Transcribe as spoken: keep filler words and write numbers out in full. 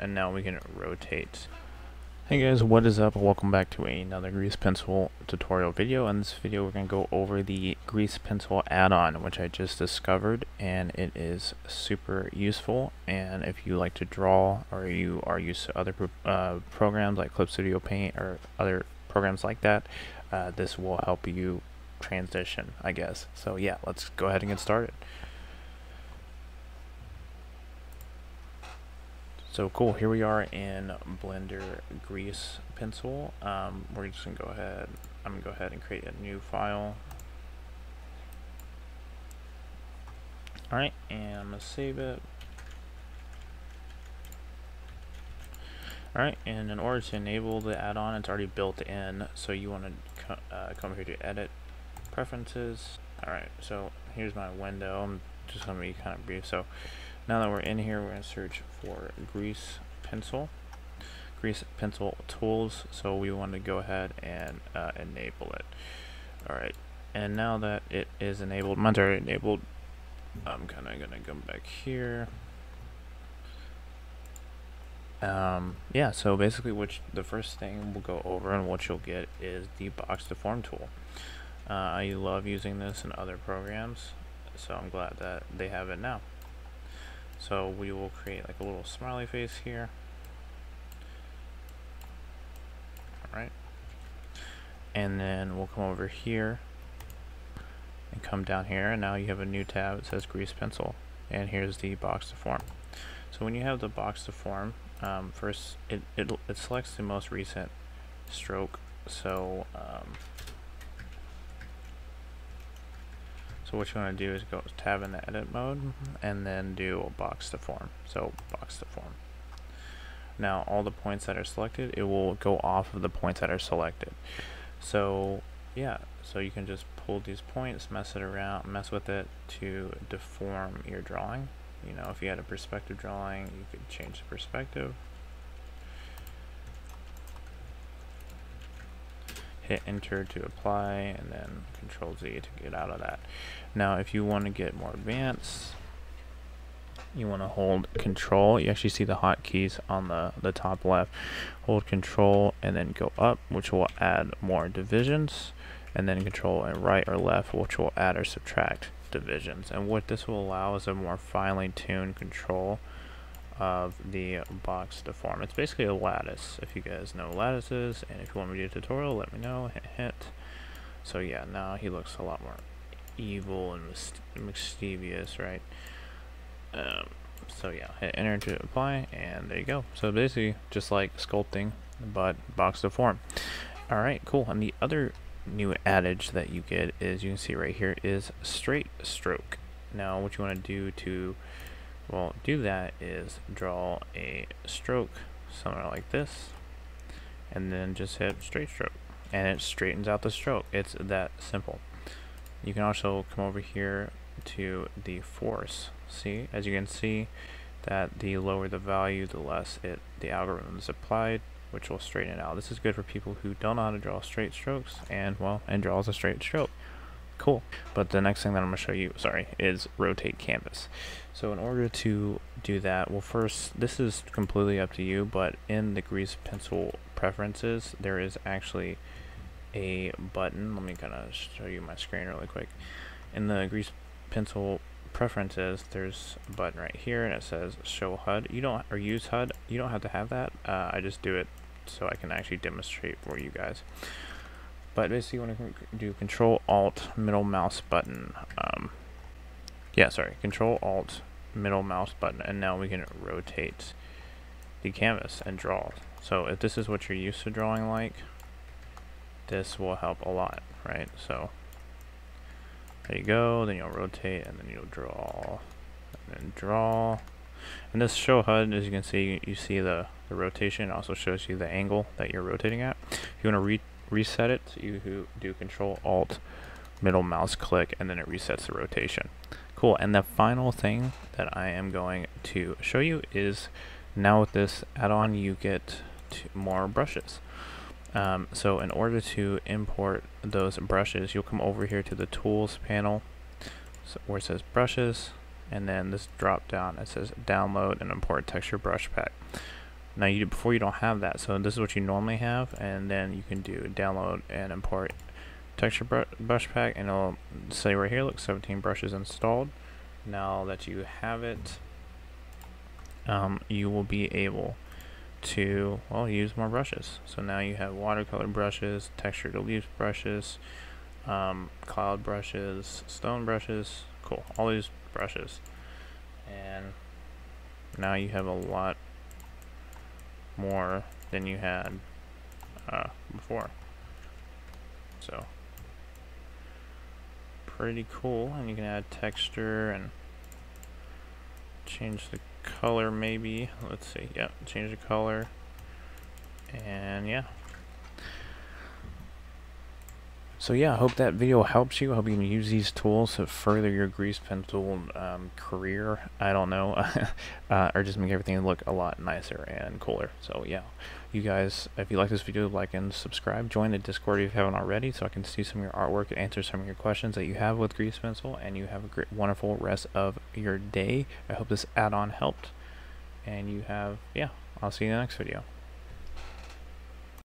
and now we can rotate. Hey guys, what is up? Welcome back to another Grease Pencil tutorial video. In this video we're going to go over the Grease Pencil add-on, which I just discovered, and it is super useful. And if you like to draw or you are used to other uh, programs like Clip Studio Paint or other programs like that, uh, this will help you transition, I guess. So yeah, let's go ahead and get started. So cool, here we are in Blender Grease Pencil. Um, we're just gonna go ahead, I'm gonna go ahead and create a new file. All right, and I'm gonna save it. All right, and in order to enable the add-on, it's already built in. So you wanna co uh, come here to edit, preferences. All right, so here's my window. I'm just gonna be kind of brief. So now that we're in here, we're gonna search for Grease Pencil, Grease Pencil Tools. So we want to go ahead and uh, enable it. All right, and now that it is enabled, mine's already enabled. I'm kind of gonna come back here. Um, yeah, so basically, which the first thing we'll go over and what you'll get is the Box Deform tool. Uh, I love using this in other programs, so I'm glad that they have it now. So we will create like a little smiley face here. All right. And then we'll come over here and come down here. And now you have a new tab that says Grease Pencil. And here's the Box Deform. So when you have the Box Deform, um, first it, it, it selects the most recent stroke. So, um, So what you want to do is go tab in the edit mode and then do a box deform. So box deform. Now all the points that are selected, it will go off of the points that are selected. So yeah, so you can just pull these points, mess it around, mess with it to deform your drawing. You know, if you had a perspective drawing, you could change the perspective. Hit enter to apply and then control Z to get out of that. Now if you want to get more advanced, you want to hold control. You actually see the hotkeys on the, the top left. Hold control and then go up, which will add more divisions, and then control and right or left, which will add or subtract divisions. And what this will allow is a more finely tuned control of the box deform. It's basically a lattice, if you guys know lattices, and if you want me to do a tutorial, let me know, hint, hint. So yeah, now he looks a lot more evil and mischievous, right? Um, so yeah, hit enter to apply, and there you go. So basically, just like sculpting, but box deform. All right, cool, and the other new adage that you get is, you can see right here, is straight stroke. Now what you want to do to Well, do that is draw a stroke somewhere like this, and then just hit straight stroke, and it straightens out the stroke. It's that simple. You can also come over here to the force. See, as you can see, that the lower the value, the less it the algorithm is applied, which will straighten it out. This is good for people who don't know how to draw straight strokes, and well, and draws a straight stroke. Cool. But the next thing that I'm going to show you, sorry, is Rotate Canvas. So in order to do that, well first, this is completely up to you, but in the Grease Pencil preferences, there is actually a button. Let me kind of show you my screen really quick. In the Grease Pencil preferences, there's a button right here, and it says show H U D. You don't, or use H U D. You don't have to have that. Uh, I just do it so I can actually demonstrate for you guys. But basically you want to do control alt middle mouse button. Um, yeah, sorry, control alt middle mouse button. And now we can rotate the canvas and draw. So if this is what you're used to drawing like, this will help a lot, right? So there you go, then you'll rotate and then you'll draw and then draw. And this show H U D, as you can see, you see the, the rotation. It also shows you the angle that you're rotating at. If you want to re reset it, you do control alt middle mouse click, and then it resets the rotation. Cool. And the final thing that I am going to show you is, now with this add-on you get more brushes. Um, so in order to import those brushes, you'll come over here to the tools panel, so where it says brushes, and then this drop down, it says download and import texture brush pack. Now you before you don't have that, so this is what you normally have, and then you can do download and import texture brush pack, and it'll say right here, look, seventeen brushes installed. Now that you have it, um, you will be able to well use more brushes. So now you have watercolor brushes, textured leaf brushes, um, cloud brushes, stone brushes, cool, all these brushes, and now you have a lot more than you had uh, before. So pretty cool, and you can add texture and change the color, maybe, let's see, yep, change the color, and yeah. So yeah, I hope that video helps you. I hope you can use these tools to further your grease pencil um, career, I don't know, uh, or just make everything look a lot nicer and cooler. So yeah, you guys, if you like this video, like and subscribe. Join the Discord if you haven't already, so I can see some of your artwork and answer some of your questions that you have with grease pencil, and you have a great, wonderful rest of your day. I hope this add-on helped, and you have, yeah, I'll see you in the next video.